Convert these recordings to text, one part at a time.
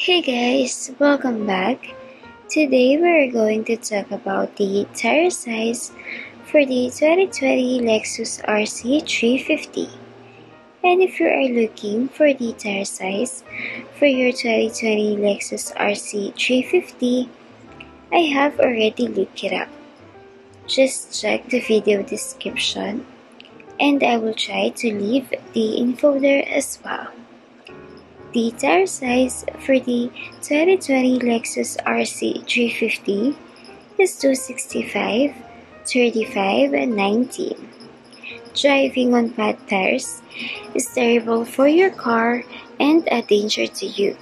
Hey guys, welcome back. Today we are going to talk about the tire size for the 2020 Lexus RC 350. And if you are looking for the tire size for your 2020 Lexus RC 350, I have already looked it up. Just check the video description and I will try to leave the info there as well. The tire size for the 2020 Lexus RC 350 is 265, 35, and 19. Driving on fat tires is terrible for your car and a danger to you.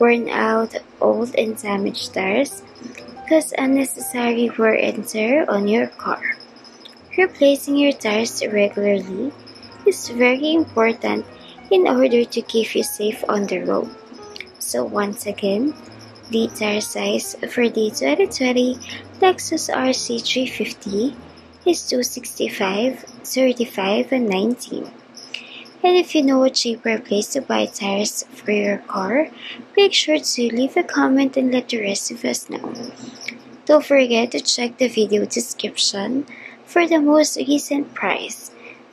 Worn out, old, and damaged tires cause unnecessary wear and tear on your car. Replacing your tires regularly is very important in order to keep you safe on the road. So once again, the tire size for the 2020 Lexus RC 350 is 265, 35, and 19. And if you know a cheaper place to buy tires for your car, make sure to leave a comment and let the rest of us know. Don't forget to check the video description for the most recent price.